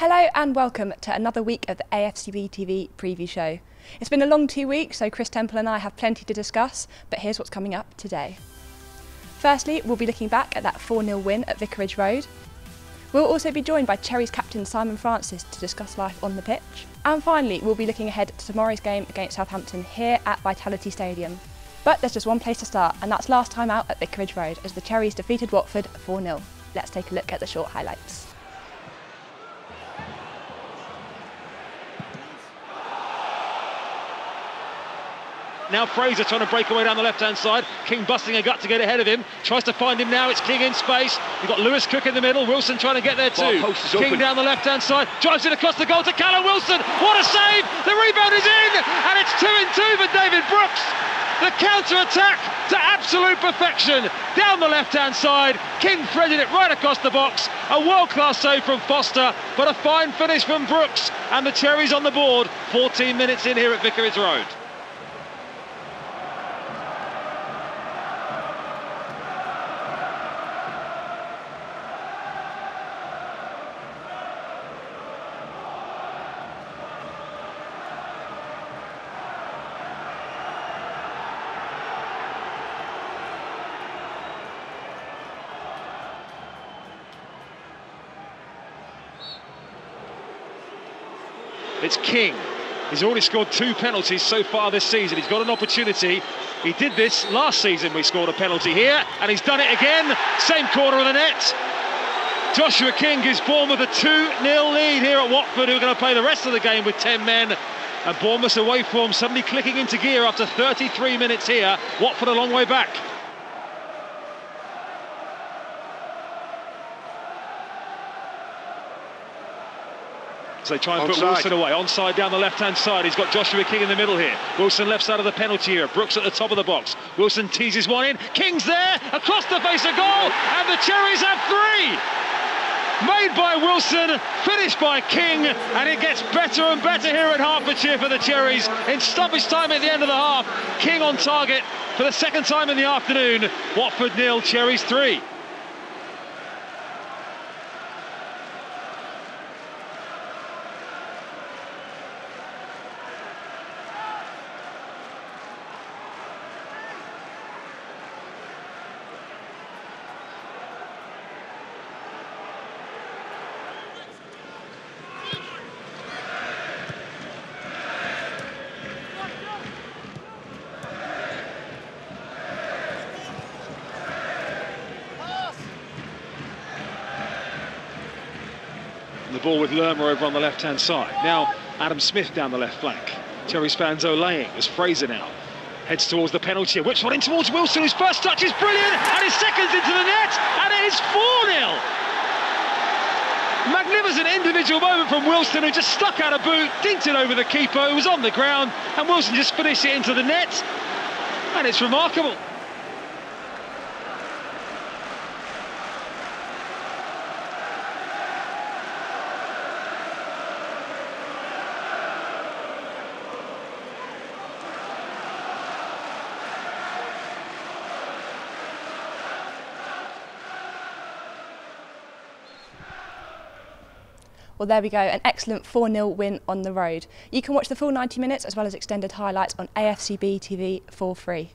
Hello and welcome to another week of the AFCB TV preview show. It's been a long 2 weeks, so Chris Temple and I have plenty to discuss, but here's what's coming up today. Firstly, we'll be looking back at that 4-0 win at Vicarage Road. We'll also be joined by Cherries captain Simon Francis to discuss life on the pitch. And finally, we'll be looking ahead to tomorrow's game against Southampton here at Vitality Stadium. But there's just one place to start, and that's last time out at Vicarage Road as the Cherries defeated Watford 4-0. Let's take a look at the short highlights. Now Fraser trying to break away down the left-hand side. King busting a gut to get ahead of him. Tries to find him now. It's King in space. You've got Lewis Cook in the middle. Wilson trying to get there too. King down the left-hand side. Drives it across the goal to Callum Wilson. What a save! The rebound is in! And it's 2-2 for David Brooks. The counter-attack to absolute perfection. Down the left-hand side. King threaded it right across the box. A world-class save from Foster, but a fine finish from Brooks. And the Cherries on the board. 14 minutes in here at Vicarage Road. It's King. He's already scored two penalties so far this season. He's got an opportunity. He did this last season. We scored a penalty here, and he's done it again. Same corner of the net. Joshua King gives Bournemouth a 2-0 lead here at Watford, who are going to play the rest of the game with 10 men. And Bournemouth's away form suddenly clicking into gear after 33 minutes here. Watford a long way back. They try and put Wilson away. Onside down the left-hand side. He's got Joshua King in the middle here. Wilson left side of the penalty area. Brooks at the top of the box. Wilson teases one in. King's there. Across the face of goal. And the Cherries have three. Made by Wilson. Finished by King. And it gets better and better here at Hertfordshire for the Cherries. In stoppage time at the end of the half. King on target for the second time in the afternoon. Watford 0, Cherries 3. Ball with Lerma over on the left-hand side. Now Adam Smith down the left flank. Cherries fans olaying as Fraser now heads towards the penalty. Whips one in towards Wilson, whose first touch is brilliant, and his second's into the net, and it is 4-0. Magnificent individual moment from Wilson, who just stuck out a boot, dinked it over the keeper, who was on the ground, and Wilson just finished it into the net, and it's remarkable. Well, there we go, an excellent 4-0 win on the road. You can watch the full 90 minutes as well as extended highlights on AFCB TV for free.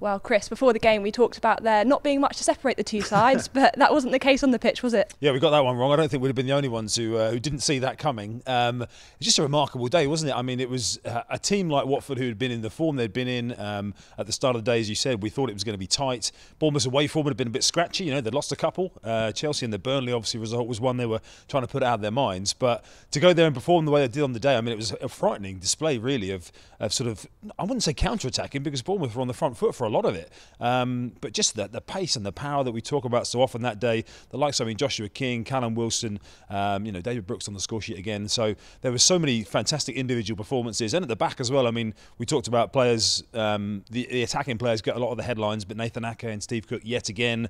Well, Chris, before the game we talked about there not being much to separate the two sides, but that wasn't the case on the pitch, was it? Yeah, we got that one wrong. I don't think we'd have been the only ones who didn't see that coming. It's just a remarkable day, wasn't it? I mean, it was a team like Watford who had been in the form they'd been in at the start of the day, as you said. We thought it was going to be tight. Bournemouth's away form would have been a bit scratchy. You know, they'd lost a couple. Chelsea and the Burnley, obviously, result was one they were trying to put out of their minds. But to go there and perform the way they did on the day, I mean, it was a frightening display, really, of sort of, I wouldn't say counter-attacking, because Bournemouth were on the front foot for a lot of it, but just the pace and the power that we talk about so often that day, the likes of, I mean, Joshua King, Callum Wilson, you know, David Brooks on the score sheet again. So there were so many fantastic individual performances, and at the back as well. I mean, we talked about players, the attacking players get a lot of the headlines, but Nathan Ake and Steve Cook yet again,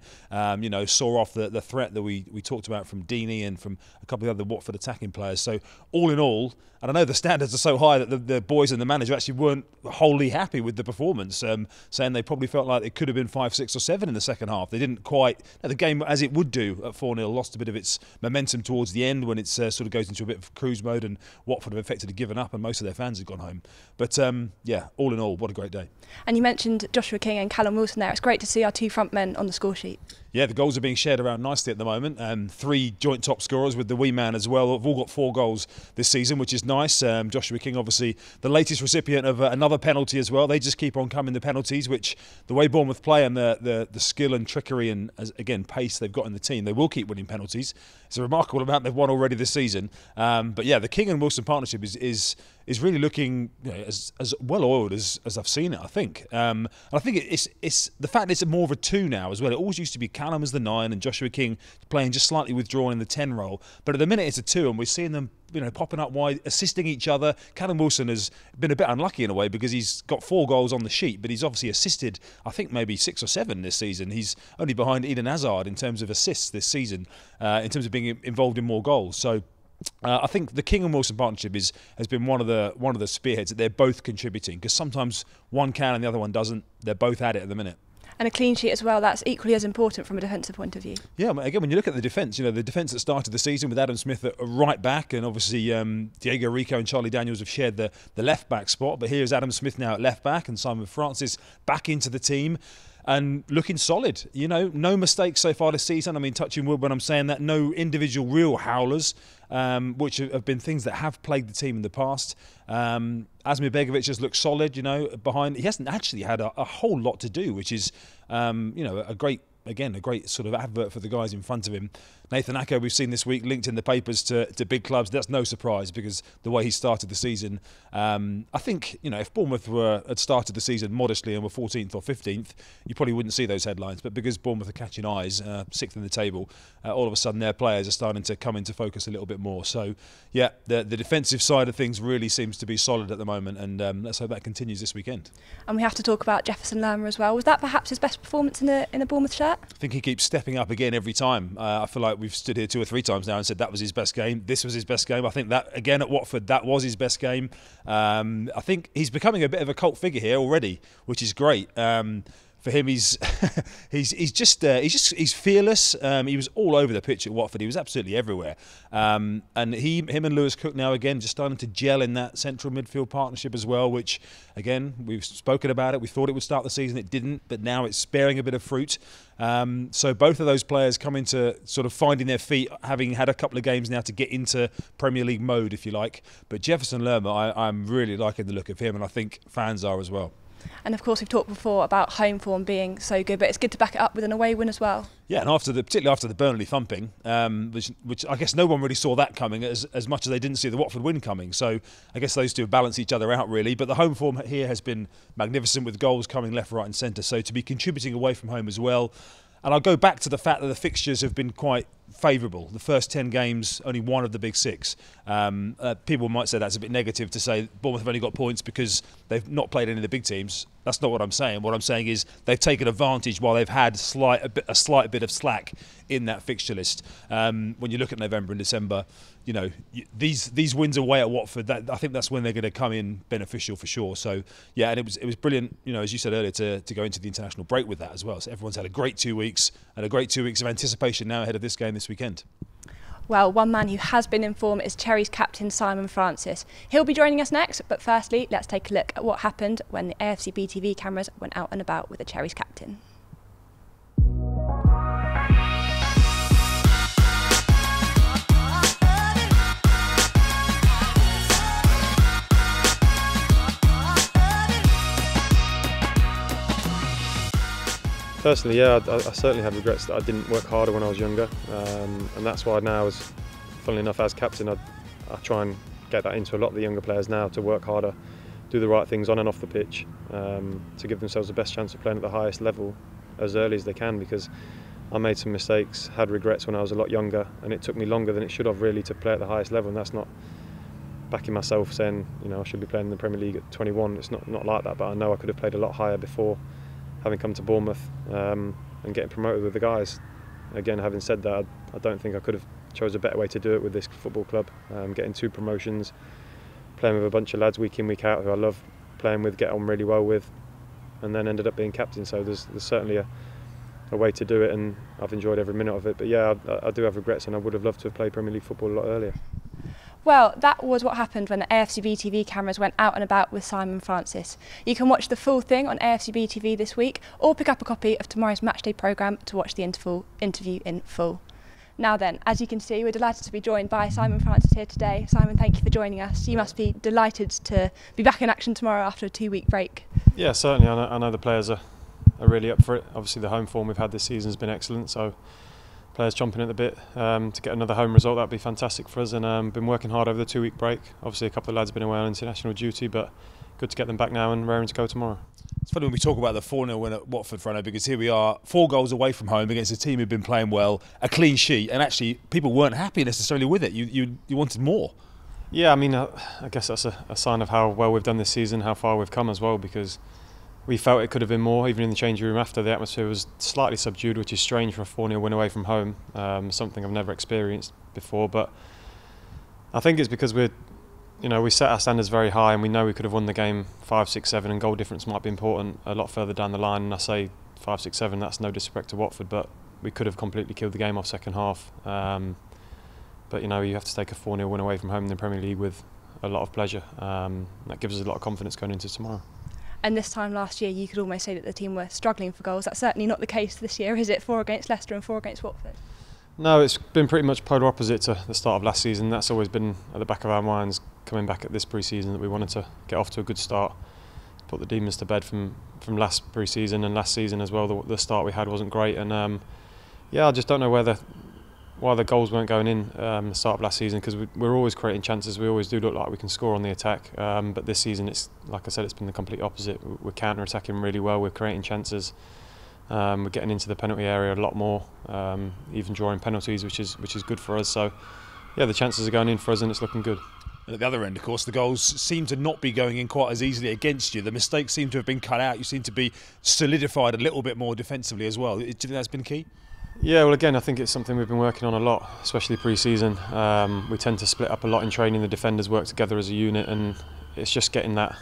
you know, saw off the threat that we talked about from Deeney and from a couple of the other Watford attacking players. So all in all, and I know the standards are so high that the boys and the manager actually weren't wholly happy with the performance, saying they probably felt like it could have been 5, 6 or 7 in the second half. They didn't quite, the game as it would do at 4-0 lost a bit of its momentum towards the end when it sort of goes into a bit of cruise mode, and Watford have effectively given up and most of their fans have gone home. But yeah, all in all, what a great day. And you mentioned Joshua King and Callum Wilson there. It's great to see our two front men on the score sheet. Yeah, the goals are being shared around nicely at the moment. 3 joint top scorers with the wee man as well. Have all got 4 goals this season, which is nice. Joshua King, obviously, the latest recipient of another penalty as well. They just keep on coming, the penalties, which the way Bournemouth play and the skill and trickery and, again, pace they've got in the team, they will keep winning penalties. It's a remarkable amount they've won already this season. But yeah, the King and Wilson partnership is really looking, you know, as well-oiled as I've seen it, I think. And I think it's the fact that it's more of a 2 now as well. It always used to be Callum as the 9 and Joshua King playing just slightly withdrawn in the 10 role. But at the minute it's a 2 and we're seeing them, you know, popping up wide, assisting each other. Callum Wilson has been a bit unlucky in a way because he's got 4 goals on the sheet, but he's obviously assisted, I think, maybe 6 or 7 this season. He's only behind Eden Hazard in terms of assists this season, in terms of being involved in more goals. So I think the King and Wilson partnership has been one of the spearheads that they're both contributing, because sometimes one can and the other one doesn't. They're both at it at the minute. And a clean sheet as well, that's equally as important from a defensive point of view. Yeah, again, when you look at the defence, you know, the defence that started the season with Adam Smith at right back, and obviously Diego Rico and Charlie Daniels have shared the left back spot, but here's Adam Smith now at left back and Simon Francis back into the team. And looking solid, you know, no mistakes so far this season. I mean, touching wood when I'm saying that, no individual real howlers, which have been things that have plagued the team in the past. Asmir Begovic just looks solid, you know, behind. He hasn't actually had a whole lot to do, which is, you know, a great sort of advert for the guys in front of him. Nathan Ake, we've seen this week, linked in the papers to big clubs. That's no surprise because the way he started the season. I think, you know, if Bournemouth had started the season modestly and were 14th or 15th, you probably wouldn't see those headlines. But because Bournemouth are catching eyes, 6th in the table, all of a sudden their players are starting to come into focus a little bit more. So, yeah, the defensive side of things really seems to be solid at the moment, and let's hope that continues this weekend. And we have to talk about Jefferson Lerma as well. Was that perhaps his best performance in a Bournemouth shirt? I think he keeps stepping up again every time. I feel like we've stood here 2 or 3 times now and said that was his best game, this was his best game. I think that, again, at Watford, that was his best game. I think he's becoming a bit of a cult figure here already, which is great. For him, he's fearless. He was all over the pitch at Watford. He was absolutely everywhere. And him and Lewis Cook now again just starting to gel in that central midfield partnership as well. Which, again, we've spoken about it. We thought it would start the season, it didn't, but now it's bearing a bit of fruit. So both of those players coming to sort of finding their feet, having had a couple of games now to get into Premier League mode, if you like. But Jefferson Lerma, I'm really liking the look of him, and I think fans are as well. And of course, we've talked before about home form being so good, but it's good to back it up with an away win as well. Yeah, and particularly after the Burnley thumping, which I guess no one really saw that coming as much as they didn't see the Watford win coming. So I guess those two balance each other out really. But the home form here has been magnificent, with goals coming left, right and centre. So to be contributing away from home as well. And I'll go back to the fact that the fixtures have been quite favourable. The first 10 games, only one of the big 6. People might say that's a bit negative to say Bournemouth have only got points because they've not played any of the big teams. That's not what I'm saying. What I'm saying is they've taken advantage while they've had a slight bit of slack in that fixture list. When you look at November and December, you know, these wins away at Watford, I think that's when they're going to come in beneficial for sure. So yeah, and it was brilliant, you know, as you said earlier, to go into the international break with that as well. So everyone's had a great 2 weeks and a great 2 weeks of anticipation now ahead of this game this weekend. Well, one man who has been in form is Cherries captain Simon Francis. He'll be joining us next, but firstly, let's take a look at what happened when the AFC BTV cameras went out and about with the Cherries captain. Personally, yeah, I certainly had regrets that I didn't work harder when I was younger, and that's why now, as funnily enough, as captain, I try and get that into a lot of the younger players now, to work harder, do the right things on and off the pitch, to give themselves the best chance of playing at the highest level as early as they can, because I made some mistakes, had regrets when I was a lot younger, and it took me longer than it should have really to play at the highest level. And that's not backing myself saying, you know, I should be playing in the Premier League at 21, it's not like that, but I know I could have played a lot higher before having come to Bournemouth and getting promoted with the guys. Again, having said that, I don't think I could have chose a better way to do it with this football club. Getting 2 promotions, playing with a bunch of lads week in, week out who I love playing with, get on really well with. and then ended up being captain. So there's certainly a way to do it, and I've enjoyed every minute of it. But yeah, I do have regrets, and I would have loved to have played Premier League football a lot earlier. Well, that was what happened when the AFCB TV cameras went out and about with Simon Francis. You can watch the full thing on AFCB TV this week, or pick up a copy of tomorrow's Matchday programme to watch the interview in full. Now then, as you can see, we're delighted to be joined by Simon Francis here today. Simon, thank you for joining us. You must be delighted to be back in action tomorrow after a two-week break. Yeah, certainly. I know the players are really up for it. Obviously, the home form we've had this season has been excellent, so players chomping at the bit to get another home result. That'd be fantastic for us, and been working hard over the two-week break. Obviously, a couple of lads have been away on international duty, but good to get them back now and raring to go tomorrow. It's funny when we talk about the 4-0 win at Watford, Frano, because here we are, 4 goals away from home against a team who've been playing well, a clean sheet, and actually people weren't happy necessarily with it. You wanted more. Yeah, I mean, I guess that's a sign of how well we've done this season, how far we've come as well, because we felt it could have been more. Even in the changing room after, the atmosphere was slightly subdued, which is strange for a 4-0 win away from home, something I've never experienced before. But I think it's because we set our standards very high, and we know we could have won the game 5-6-7, and goal difference might be important a lot further down the line. And I say 5-6-7, that's no disrespect to Watford, but we could have completely killed the game off second half. But you know, you have to take a 4-0 win away from home in the Premier League with a lot of pleasure. That gives us a lot of confidence going into tomorrow. And this time last year, you could almost say that the team were struggling for goals. That's certainly not the case this year, is it? 4 against Leicester and 4 against Watford. No, it's been pretty much polar opposite to the start of last season. That's always been at the back of our minds coming back at this pre-season, that we wanted to get off to a good start, put the demons to bed from last pre-season and last season as well. The start we had wasn't great, and yeah, I just don't know why the goals weren't going in the start of last season, because we're always creating chances. We always do look like we can score on the attack, but this season, it's like I said, it's been the complete opposite. We're counter-attacking really well. We're creating chances. We're getting into the penalty area a lot more, even drawing penalties, which is good for us. So yeah, the chances are going in for us, and it's looking good. And at the other end, of course, the goals seem to not be going in quite as easily against you. The mistakes seem to have been cut out. You seem to be solidified a little bit more defensively as well. Do you think that's been key? Yeah, well, again, I think it's something we've been working on a lot, especially pre-season. We tend to split up a lot in training. The defenders work together as a unit, and it's just getting that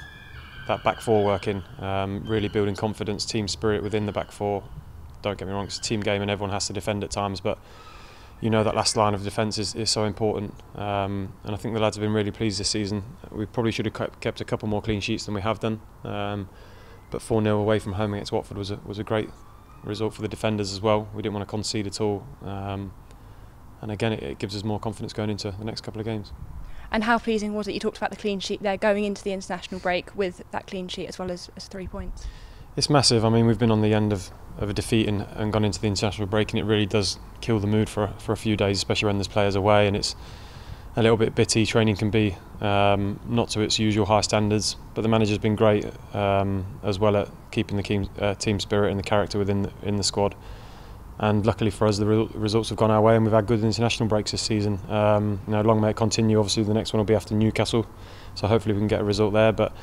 back four working, really building confidence, team spirit within the back four. Don't get me wrong, it's a team game and everyone has to defend at times, but you know that last line of defence is so important, and I think the lads have been really pleased this season. We probably should have kept a couple more clean sheets than we have done, but 4-0 away from home against Watford was a great result for the defenders as well. We didn't want to concede at all, and again, it gives us more confidence going into the next couple of games. And how pleasing was it? You talked about the clean sheet there, going into the international break with that clean sheet as well as 3 points. It's massive. I mean, we've been on the end of a defeat and gone into the international break, and it really does kill the mood for a few days, especially when there's players away, and it's a little bit bitty. Training can be not to its usual high standards, but the manager's been great as well at keeping the team spirit and the character within the squad. And luckily for us, the results have gone our way, and we've had good international breaks this season. You know, long may it continue. Obviously, the next one will be after Newcastle, so hopefully we can get a result there. But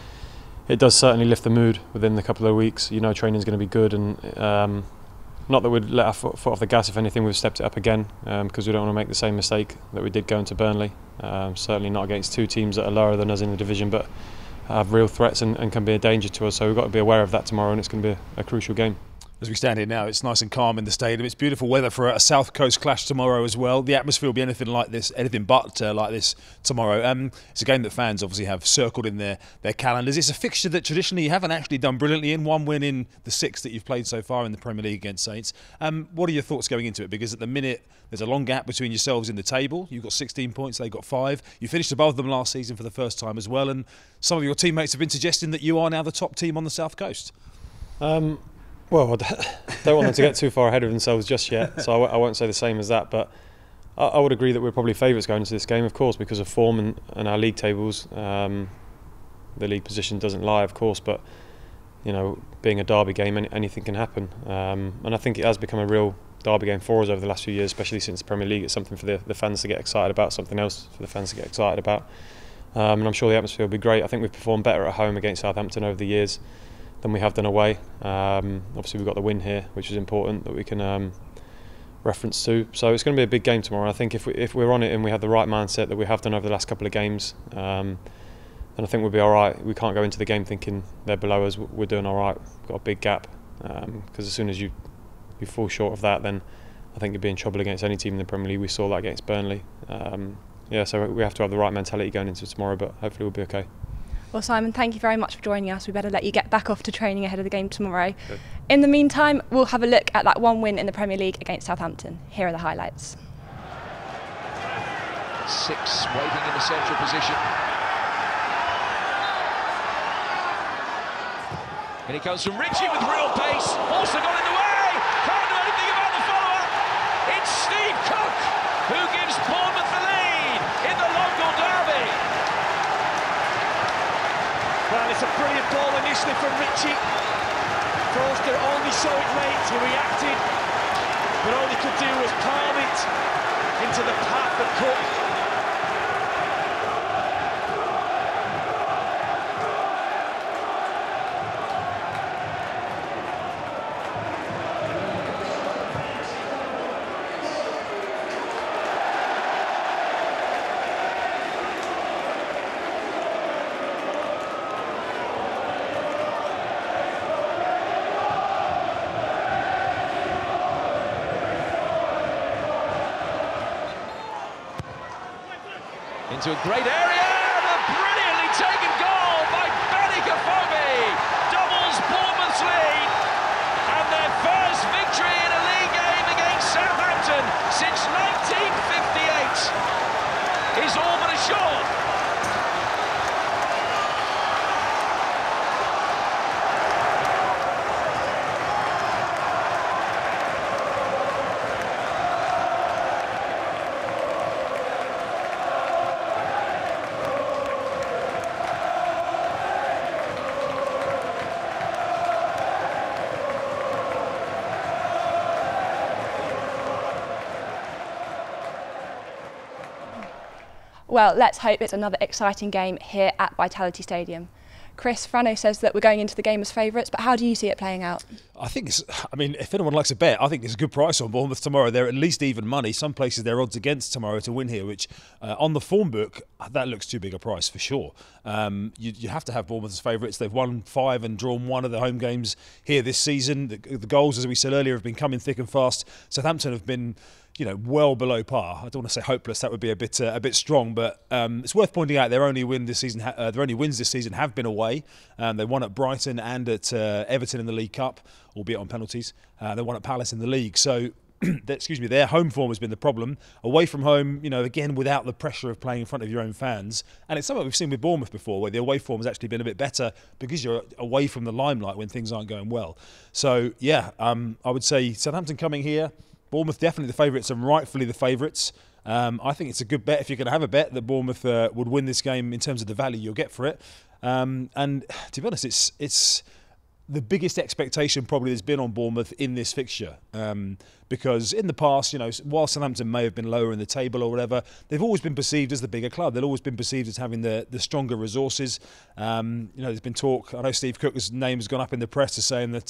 it does certainly lift the mood within the couple of weeks. You know, training's going to be good, and not that we'd let our foot off the gas. If anything, we've stepped it up again, because we don't want to make the same mistake that we did going to Burnley. Certainly not against two teams that are lower than us in the division, but have real threats and can be a danger to us. So we've got to be aware of that tomorrow, and it's going to be a crucial game. As we stand here now, it's nice and calm in the stadium. It's beautiful weather for a South Coast clash tomorrow as well. The atmosphere will be anything but like this tomorrow. It's a game that fans obviously have circled in their calendars. It's a fixture that traditionally you haven't actually done brilliantly in. One win in the 6 that you've played so far in the Premier League against Saints. What are your thoughts going into it? Because at the minute, there's a long gap between yourselves in the table. You've got 16 points, they've got 5. You finished above them last season for the first time as well. And some of your teammates have been suggesting that you are now the top team on the South Coast. Well, I don't want them to get too far ahead of themselves just yet, so I won't say the same as that, but I would agree that we're probably favourites going into this game, of course, because of form and our league tables. The league position doesn't lie, of course, but you know, being a derby game, anything can happen, and I think it has become a real derby game for us over the last few years, especially since the Premier League. It's something for the fans to get excited about, something else for the fans to get excited about, and I'm sure the atmosphere will be great. I think we've performed better at home against Southampton over the years than we have done away. Obviously, we've got the win here, which is important, that we can reference to. So it's going to be a big game tomorrow. I think if we're on it and we have the right mindset that we have done over the last couple of games, and I think we'll be all right. We can't go into the game thinking they're below us. We're doing all right. We've got a big gap, because as soon as you fall short of that, then I think you'd be in trouble against any team in the Premier League. We saw that against Burnley. Yeah, so we have to have the right mentality going into tomorrow, but hopefully we'll be okay. Well, Simon, thank you very much for joining us. We better let you get back off to training ahead of the game tomorrow. Okay. In the meantime, we'll have a look at that one win in the Premier League against Southampton. Here are the highlights. Six waiting in the central position. And it goes from Richie with real pace. Also got in the way. Can't do anything about the follow-up. It's Steve Cook who gives Bournemouth the lead in the local derby. Well, it's a brilliant ball initially from Richie. Forster only saw it late. He reacted, but all he could do was palm it into the path of Cook. Into a great area, and a brilliantly taken goal by Benik Afobe doubles Bournemouth's lead, and their first victory in a league game against Southampton since 1958 is all but assured. Well, let's hope it's another exciting game here at Vitality Stadium. Chris, Frano says that we're going into the game as favourites, but how do you see it playing out? I think it's, I mean, if anyone likes a bet, I think there's a good price on Bournemouth tomorrow. They're at least even money. Some places they're odds against tomorrow to win here, which on the form book, that looks too big a price for sure. You have to have Bournemouth as favourites. They've won 5 and drawn 1 of their home games here this season. The goals, as we said earlier, have been coming thick and fast. Southampton have been, you know, well below par. I don't want to say hopeless. That would be a bit strong, but it's worth pointing out their only win this season. Their only wins this season have been away. They won at Brighton and at Everton in the League Cup, albeit on penalties. They won at Palace in the league. So, excuse me, their home form has been the problem. Away from home, you know, again without the pressure of playing in front of your own fans, and it's something we've seen with Bournemouth before, where the away form has actually been a bit better because you're away from the limelight when things aren't going well. So, yeah, I would say Southampton coming here. Bournemouth definitely the favourites and rightfully the favourites. I think it's a good bet if you're going to have a bet that Bournemouth would win this game in terms of the value you'll get for it. And to be honest, it's the biggest expectation probably there's been on Bournemouth in this fixture. Because in the past, you know, while Southampton may have been lower in the table or whatever, they've always been perceived as the bigger club. They've always been perceived as having the stronger resources. You know, there's been talk. I know Steve Cook's name has gone up in the press to saying that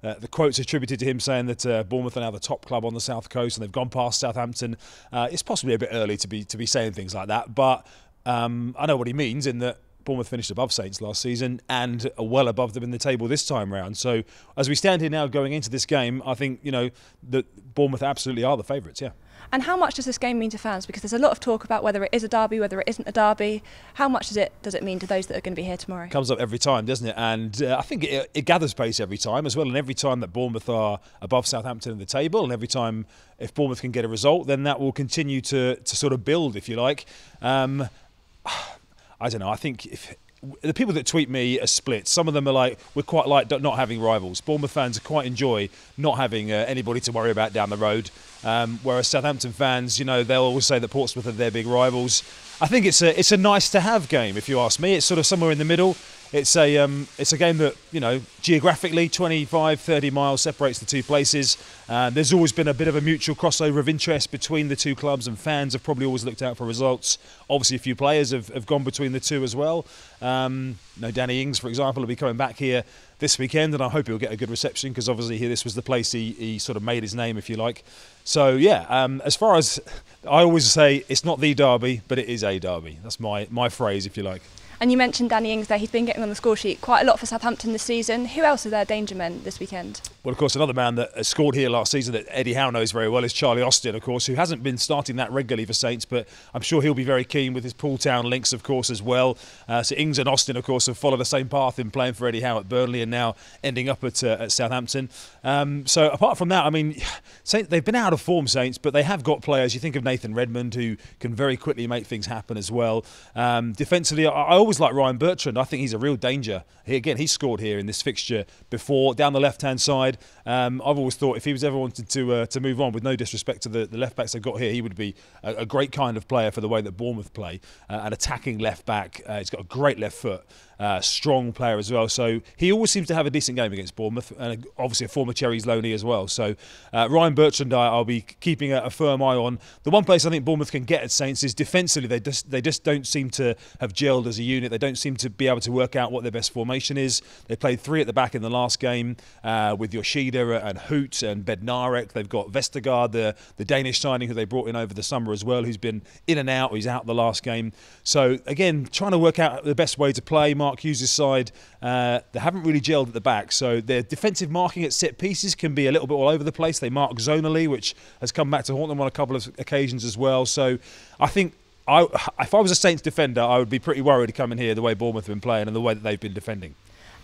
the quotes attributed to him saying that Bournemouth are now the top club on the south coast and they've gone past Southampton. It's possibly a bit early to be saying things like that, but I know what he means in that. Bournemouth finished above Saints last season and are well above them in the table this time round. So as we stand here now going into this game, I think, you know, that Bournemouth absolutely are the favourites, yeah. And how much does this game mean to fans? Because there's a lot of talk about whether it is a derby, whether it isn't a derby. How much does it mean to those that are going to be here tomorrow? It comes up every time, doesn't it? And I think it gathers pace every time as well. And every time that Bournemouth are above Southampton in the table, and every time if Bournemouth can get a result, then that will continue to sort of build, if you like. I don't know, I think if the people that tweet me are split. Some of them are like, we're quite like not having rivals. Bournemouth fans quite enjoy not having anybody to worry about down the road. Whereas Southampton fans, you know, they'll always say that Portsmouth are their big rivals. I think it's a nice-to-have game, if you ask me. It's sort of somewhere in the middle. It's a game that, you know, geographically 25, 30 miles separates the two places. There's always been a bit of a mutual crossover of interest between the two clubs, and fans have probably always looked out for results. Obviously, a few players have gone between the two as well. You know, Danny Ings, for example, will be coming back here this weekend, and I hope he'll get a good reception because obviously here this was the place he sort of made his name, if you like. So yeah, as far as I always say, it's not the derby, but it is a derby. That's my phrase, if you like. And you mentioned Danny Ings there, he's been getting on the score sheet quite a lot for Southampton this season. Who else are their danger men this weekend? Well, of course, another man that scored here last season that Eddie Howe knows very well is Charlie Austin, of course, who hasn't been starting that regularly for Saints, but I'm sure he'll be very keen with his Poole Town links, of course, as well. So Ings and Austin, of course, have followed the same path in playing for Eddie Howe at Burnley and now ending up at Southampton. So apart from that, I mean, Saints, they've been out of form, Saints, but they have got players. You think of Nathan Redmond, who can very quickly make things happen as well. Defensively, I always like Ryan Bertrand. I think he's a real danger. He, again, he scored here in this fixture before, down the left-hand side. I've always thought if he was ever wanted to move on, with no disrespect to the left-backs they've got here, he would be a great kind of player for the way that Bournemouth play. An attacking left-back. He's got a great left foot. Strong player as well. So he always seems to have a decent game against Bournemouth, and obviously a former Cherries loanee as well. So Ryan Bertrand, I'll be keeping a firm eye on. The one place I think Bournemouth can get at Saints is defensively. They just don't seem to have gelled as a unit. They don't seem to be able to work out what their best formation is. They played three at the back in the last game with Yoshida and Hoot and Bednarek. They've got Vestergaard, the Danish signing who they brought in over the summer as well, who's been in and out. He's out the last game. So again, trying to work out the best way to play. Mark Hughes' side, they haven't really gelled at the back, so their defensive marking at set pieces can be a little bit all over the place. They mark zonally, which has come back to haunt them on a couple of occasions as well. So I think if I was a Saints defender, I would be pretty worried coming here the way Bournemouth have been playing and the way that they've been defending.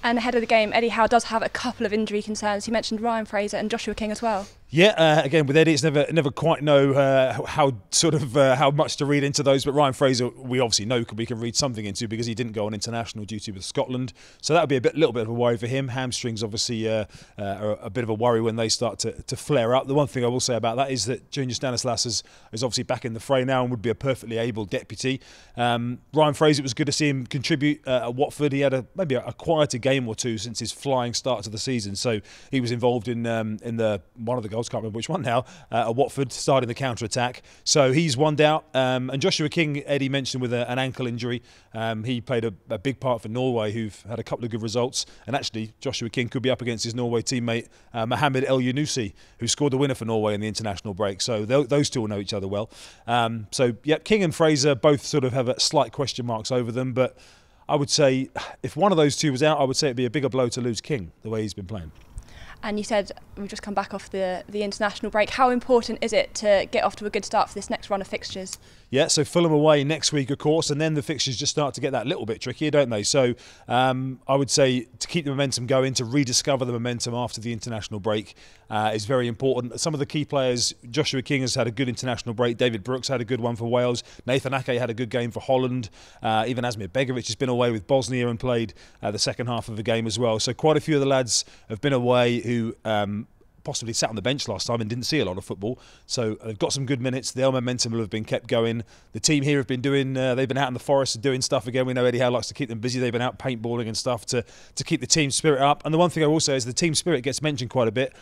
And ahead of the game, Eddie Howe does have a couple of injury concerns. He mentioned Ryan Fraser and Joshua King as well. Yeah, again with Eddie, it's never quite know how much to read into those. But Ryan Fraser, we obviously know we can read something into because he didn't go on international duty with Scotland, so that would be a little bit of a worry for him. Hamstrings obviously are a bit of a worry when they start to flare up. The one thing I will say about that is that Junior Stanislas is obviously back in the fray now and would be a perfectly able deputy. Ryan Fraser, it was good to see him contribute at Watford. He had maybe a quieter game or two since his flying start to the season, so he was involved in one of the goals. Can't remember which one now, at Watford, starting the counter-attack. So he's one doubt. And Joshua King, Eddie mentioned, with an ankle injury. He played a big part for Norway, who've had a couple of good results. And actually, Joshua King could be up against his Norway teammate, Mohamed El Yunusi, who scored the winner for Norway in the international break. So those two will know each other well. So, yeah, King and Fraser both sort of have a slight question marks over them. But I would say if one of those two was out, I would say it'd be a bigger blow to lose King, the way he's been playing. And you said we've just come back off the international break. How important is it to get off to a good start for this next run of fixtures? Yeah, so Fulham away next week, of course, and then the fixtures just start to get that little bit trickier, don't they? So I would say to keep the momentum going, to rediscover the momentum after the international break is very important. Some of the key players, Joshua King has had a good international break, David Brooks had a good one for Wales, Nathan Ake had a good game for Holland, even Asmir Begovic has been away with Bosnia and played the second half of the game as well. So quite a few of the lads have been away who possibly sat on the bench last time and didn't see a lot of football. So they've got some good minutes. Their momentum will have been kept going. The team here have been doing, they've been out in the forest doing stuff again. We know Eddie Howe likes to keep them busy. They've been out paintballing and stuff to keep the team spirit up. And the one thing I will say is the team spirit gets mentioned quite a bit.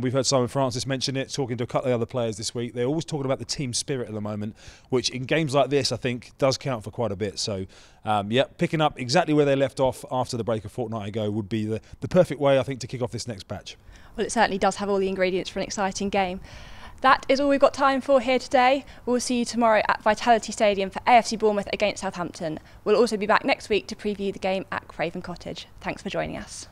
We've heard Simon Francis mention it, talking to a couple of other players this week. They're always talking about the team spirit at the moment, which in games like this, I think, does count for quite a bit. So, yeah, picking up exactly where they left off after the break a fortnight ago would be the perfect way, I think, to kick off this next batch. Well, it certainly does have all the ingredients for an exciting game. That is all we've got time for here today. We'll see you tomorrow at Vitality Stadium for AFC Bournemouth against Southampton. We'll also be back next week to preview the game at Craven Cottage. Thanks for joining us.